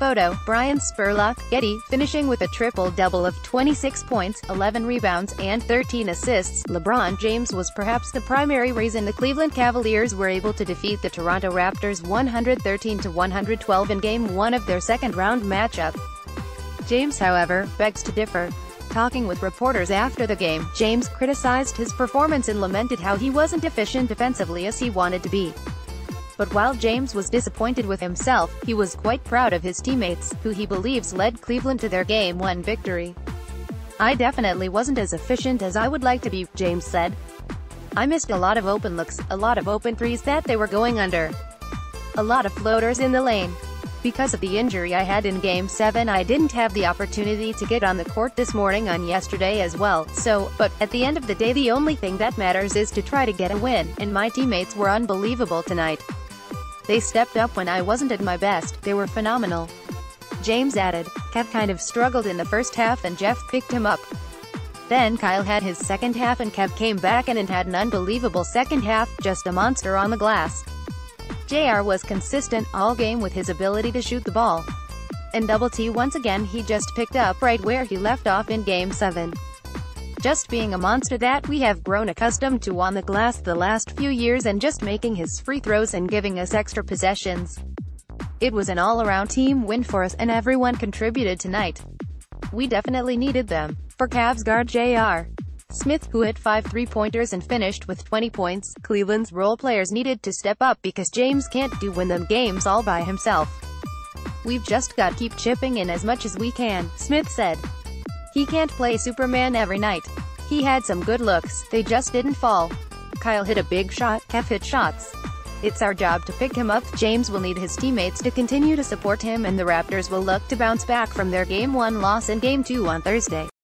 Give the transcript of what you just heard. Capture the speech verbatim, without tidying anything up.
Photo, Brian Spurlock, Getty, finishing with a triple-double of twenty-six points, eleven rebounds, and thirteen assists. LeBron James was perhaps the primary reason the Cleveland Cavaliers were able to defeat the Toronto Raptors one thirteen to one twelve in Game one of their second-round matchup. James, however, begs to differ. Talking with reporters after the game, James criticized his performance and lamented how he wasn't efficient defensively as he wanted to be. But while James was disappointed with himself, he was quite proud of his teammates, who he believes led Cleveland to their Game one victory. "I definitely wasn't as efficient as I would like to be," James said. "I missed a lot of open looks, a lot of open threes that they were going under, a lot of floaters in the lane. Because of the injury I had in Game seven, I didn't have the opportunity to get on the court this morning and yesterday as well, so, but, at the end of the day the only thing that matters is to try to get a win, and my teammates were unbelievable tonight. They stepped up when I wasn't at my best, they were phenomenal." James added, "Kev kind of struggled in the first half and Jeff picked him up. Then Kyle had his second half and Kev came back and had an unbelievable second half, just a monster on the glass. J R was consistent all game with his ability to shoot the ball. And Double T once again, he just picked up right where he left off in Game seven. Just being a monster that we have grown accustomed to on the glass the last few years and just making his free throws and giving us extra possessions. It was an all-around team win for us and everyone contributed tonight. We definitely needed them." For Cavs guard J R Smith, who hit five three-pointers and finished with twenty points, Cleveland's role players needed to step up because James can't do win them games all by himself. "We've just got to keep chipping in as much as we can," Smith said. "He can't play Superman every night. He had some good looks, they just didn't fall. Kyle hit a big shot, Kev hit shots. It's our job to pick him up." James will need his teammates to continue to support him and the Raptors will look to bounce back from their Game one loss in Game two on Thursday.